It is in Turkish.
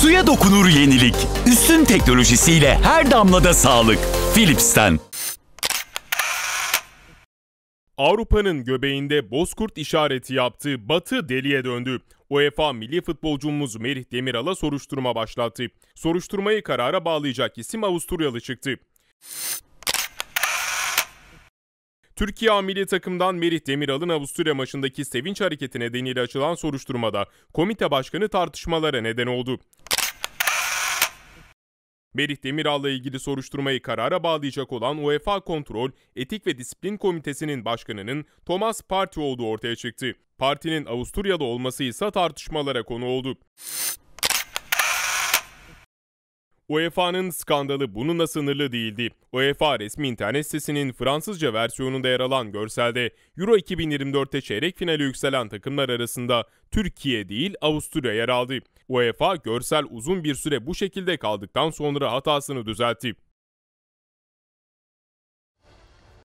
Suya dokunur yenilik. Üstün teknolojisiyle her damlada sağlık. Philips'ten. Avrupa'nın göbeğinde bozkurt işareti yaptığı Batı deliye döndü. UEFA milli futbolcumuz Merih Demiral'a soruşturma başlattı. Soruşturmayı karara bağlayacak isim Avusturyalı çıktı. Türkiye milli takımdan Merih Demiral'ın Avusturya maçındaki sevinç hareketi nedeniyle açılan soruşturmada komite başkanı tartışmalara neden oldu. Merih Demiral'la ilgili soruşturmayı karara bağlayacak olan UEFA Kontrol, Etik ve Disiplin Komitesi'nin başkanının Thomas Partey olduğu ortaya çıktı. Partinin Avusturyalı olması ise tartışmalara konu oldu. UEFA'nın skandalı bununla sınırlı değildi. UEFA resmi internet sitesinin Fransızca versiyonunda yer alan görselde Euro 2024'te çeyrek finale yükselen takımlar arasında Türkiye değil Avusturya yer aldı. UEFA görsel uzun bir süre bu şekilde kaldıktan sonra hatasını düzeltti.